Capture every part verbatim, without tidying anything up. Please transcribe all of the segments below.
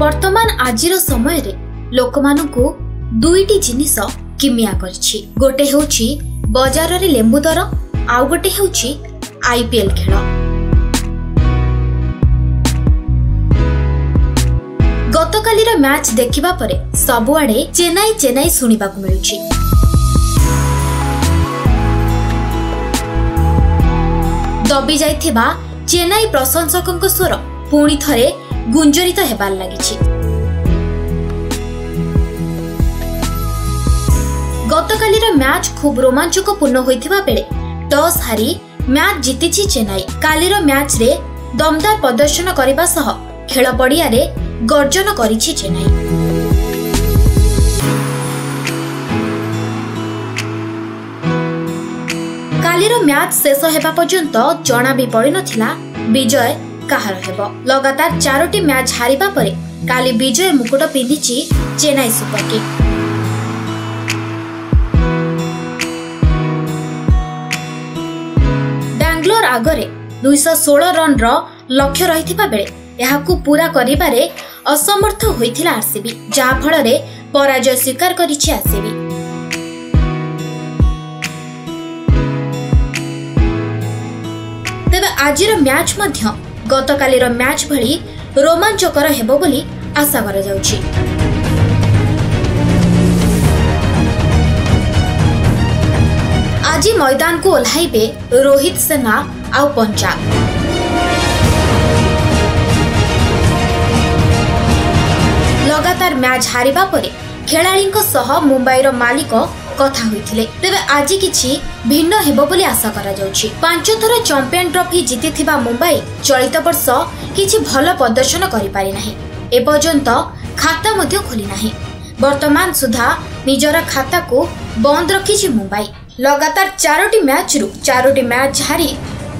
बर्तमान आजिर समय रे लोकमानंकु दुईटी जिनिस किमिया करछि। गोटे हेउछि बाजार रे लेंबू दर, आउ गोटे हेउछि आईपीएल खेल। गतकालीर मैच देखिबा परे सबुआडे चेन्नई चेन्नई सुनिबाकु मिलुछि। दबी जाइथिबा चेन्नई प्रशंसकंक स्वर पुणी थरे गुंजरित हेबार लागिछि। गतकालीर मैच खूब रोमांचक पूर्ण होइथिबा बेले टॉस हारी मैच जीतिछि चेन्नई। कालीर मैच रे दमदार प्रदर्शन करबा सह खेल पड़िया रे गर्जन करिछि चेन्नई। कालीर मैच शेष हेबा पर्यंत जना भी पड़ि नथिला विजय कहार हेबो। लगातार चारोटी मैच हारिबा परे काली विजय मुकुट पिंधिछि चेन्नई सुपर किंग्स। बैंगलोर आगरे दो सौ सोलह रन रो लक्ष्य रहिथिबा बेले एहाकु पूरा करिबारे असमर्थ होइथिला आरसीबी, जा फल रे पराजय स्वीकार करिछि आरसीबी। तबे आजिर मैच मध्य गतकालीर मैच भली रोमांचकर हेबो बोली आशा करा जाउछि। आजि मैदान को ओल्हाइबे रोहित सेना आउ पंजाब। लगातार मैच हारिबा परे खेलाडींको सह मुंबईर मालिक कथा होइथिले। तेबे आज किछि भिन्न हेबो बोली आशा करा जाउछि। पांच थर चैंपियन ट्रॉफी जीतिथिबा मुंबई चलित वर्ष किछि भल प्रदर्शन करि पारि नाही। ए पर्यंत खाता मध्ये खोली नाही। वर्तमान सुधा निजरा खाता को बंद रखिछि मुंबई। लगातार चारोटी मैच रु चारोटी मैच हारी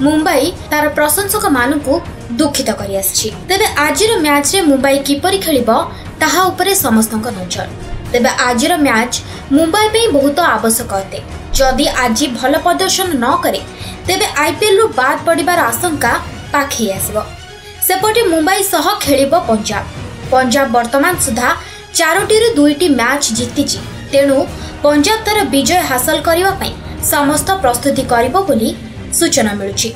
मुंबई तार प्रशंसक मानकु दुखित करि आछि। तेबे आजिर मैच रे मुंबई किपरि खेलिबो ताहा उपरे समस्तक नजर। तेबे आजिर मैच मुंबई पे बहुत आवश्यक अटे। जदि आज भल प्रदर्शन न करे तेबे आईपीएल रु बाद पड़िबार आशंका पाखे आसिबो। सेपटे मुंबई सह खेलिबो पंजाब। पंजाब वर्तमान सुधा चारोटी रु दुईटी मैच जीतिछि, तेणु पंजाब तार विजय हासिल करिबा पई समस्त प्रस्तुति करिबो बोली सूचना मिलुछि।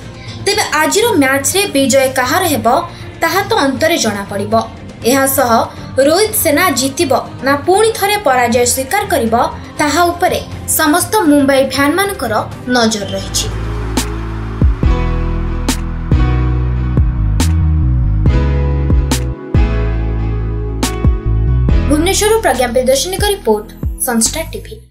तेबे आजिर मैच रे विजय कहार हेबो ताहा तो अंतरे जना पड़िबो। एहा सह रोहित सेना जीतिबो ना पुणी थरे पराजय स्वीकार करिबो ताहा उपरे समस्त मुंबई फैन मानकर नजर रहिछि। भुवनेश्वर प्रज्ञा प्रदर्शनी का रिपोर्ट संस्टार टीवी।